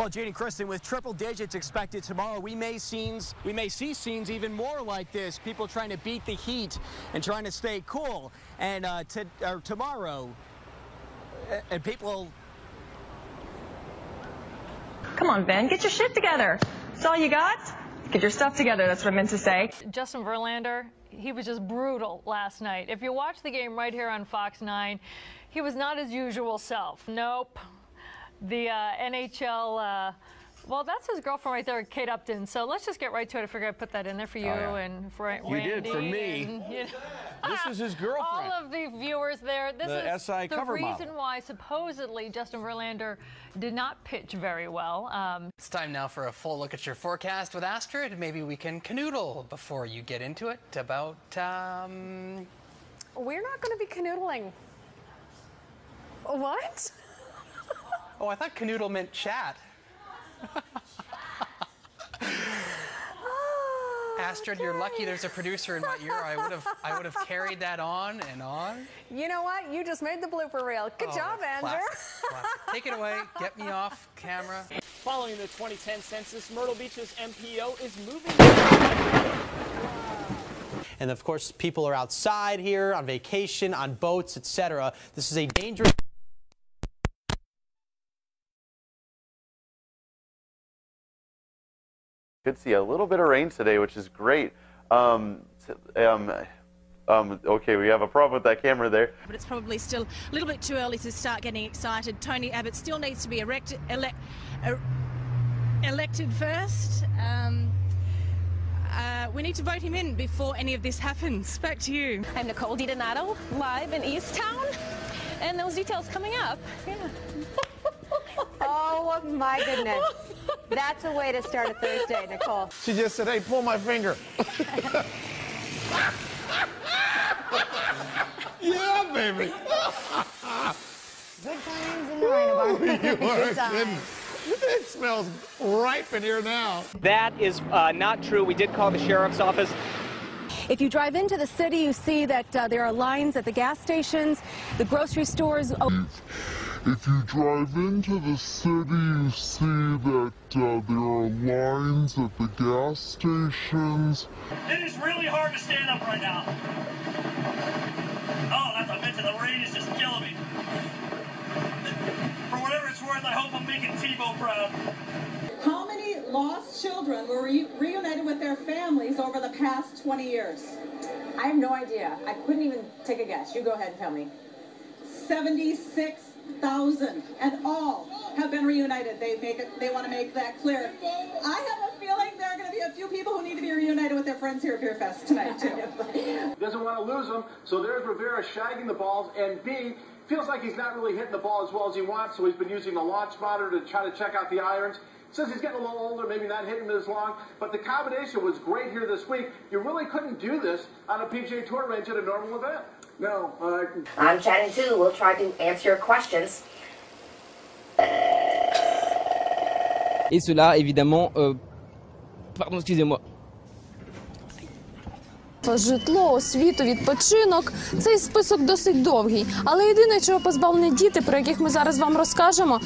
Well, Janie Kristen, with triple digits expected tomorrow, we may see scenes even more like this. People trying to beat the heat and trying to stay cool. And tomorrow, and people. Come on, Ben, get your shit together. That's all you got? Get your stuff together, that's what I meant to say. Justin Verlander, he was just brutal last night. If you watch the game right here on Fox 9, he was not his usual self. Nope. The NHL, well, that's his girlfriend right there, Kate Upton. So let's just get right to it. I figured I'd put that in there for you and for Randy. You did, for me. And, you know, this is his girlfriend. All of the viewers there. This is the reason why, supposedly, Justin Verlander did not pitch very well. It's time now for a full look at your forecast with Astrid. Maybe we can canoodle before you get into it about... We're not going to be canoodling. What? Oh, I thought canoodle meant chat. Astrid, okay. You're lucky there's a producer in my ear. I would have carried that on and on. You know what? You just made the blooper reel. Good job, Andrew. Classic. Take it away. Get me off camera. Following the 2010 census, Myrtle Beach's MPO is moving. And of course, people are outside here on vacation, on boats, etc. This is a dangerous. Could see a little bit of rain today, which is great. Okay, we have a problem with that camera there. But it's probably still a little bit too early to start getting excited. Tony Abbott still needs to be elected first. We need to vote him in before any of this happens. Back to you. I'm Nicole DiDonato, live in East Town, and those details coming up. Yeah. Oh my goodness. That's a way to start a Thursday, Nicole. She just said, hey, pull my finger. Yeah, baby. Good times in the rain. You are kidding. It smells ripe in here now. That is not true. We did call the sheriff's office. If you drive into the city, you see that there are lines at the gas stations, the grocery stores. If you drive into the city, you see that there are lines at the gas stations. It is really hard to stand up right now. Oh, that's a bit to the rain is just killing me. For whatever it's worth, I hope I'm making Tebow proud. How many lost children were reunited with their families over the past 20 years? I have no idea. I couldn't even take a guess. You go ahead and tell me. 76,000, and all have been reunited. They want to make that clear. I have a feeling there are going to be a few people who need to be reunited with their friends here at Beer Fest tonight, too. Doesn't want to lose them, so there's Rivera shagging the balls, and B, feels like he's not really hitting the ball as well as he wants, so he's been using the launch monitor to try to check out the irons. Since he's getting a little older, maybe not hitting him as long, but the combination was great here this week. You really couldn't do this on a PGA Tour range at a normal event. No. I'm Shannon too. We'll try to answer your questions. Et cela, évidemment, pardon, excusez-moi. Житло, світу, відпочинок. Цей список досить довгий, але єдине, чого позбавлені діти, про яких ми зараз вам розкажемо.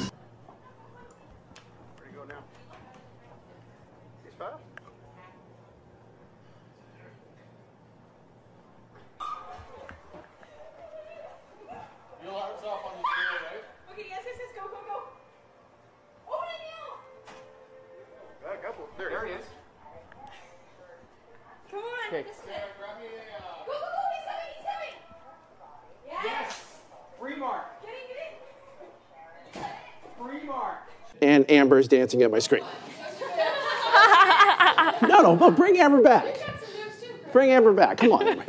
And Amber's dancing at my screen. No, but bring Amber back. Bring Amber back. Come on, Amber.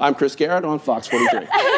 I'm Chris Garrett on Fox 43.